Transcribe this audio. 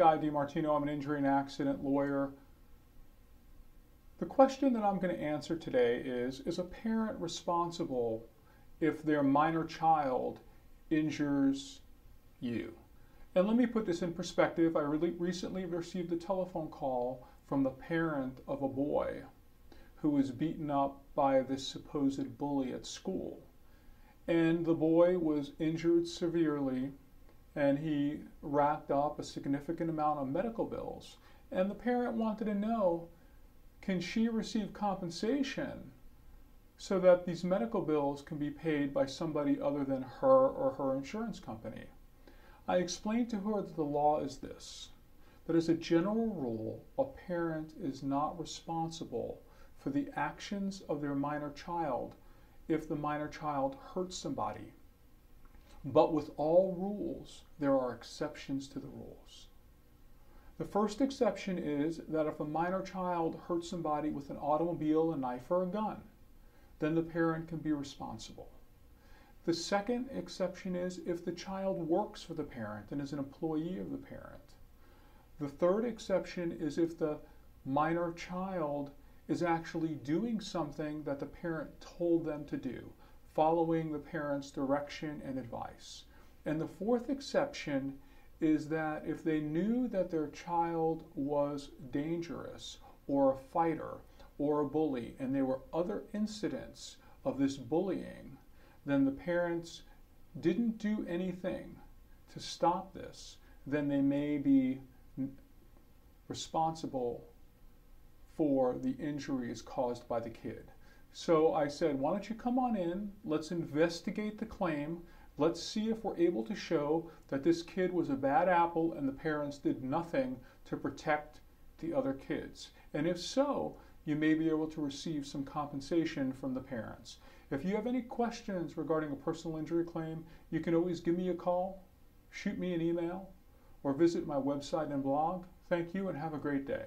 I'm Guy DiMartino. I'm an injury and accident lawyer. The question that I'm going to answer today is a parent responsible if their minor child injures you? And let me put this in perspective. I recently received a telephone call from the parent of a boy who was beaten up by this supposed bully at school. And the boy was injured severely, and he racked up a significant amount of medical bills. And the parent wanted to know, can she receive compensation so that these medical bills can be paid by somebody other than her or her insurance company? I explained to her that the law is this, that as a general rule, a parent is not responsible for the actions of their minor child if the minor child hurts somebody. But with all rules, there are exceptions to the rules. The first exception is that if a minor child hurts somebody with an automobile, a knife, or a gun, then the parent can be responsible. The second exception is if the child works for the parent and is an employee of the parent. The third exception is if the minor child is actually doing something that the parent told them to do, following the parent's direction and advice. And the fourth exception is that if they knew that their child was dangerous or a fighter or a bully, and there were other incidents of this bullying, then the parents didn't do anything to stop this, then they may be responsible for the injuries caused by the kid. So I said, why don't you come on in, let's investigate the claim, let's see if we're able to show that this kid was a bad apple and the parents did nothing to protect the other kids. And if so, you may be able to receive some compensation from the parents. If you have any questions regarding a personal injury claim, you can always give me a call, shoot me an email, or visit my website and blog. Thank you and have a great day.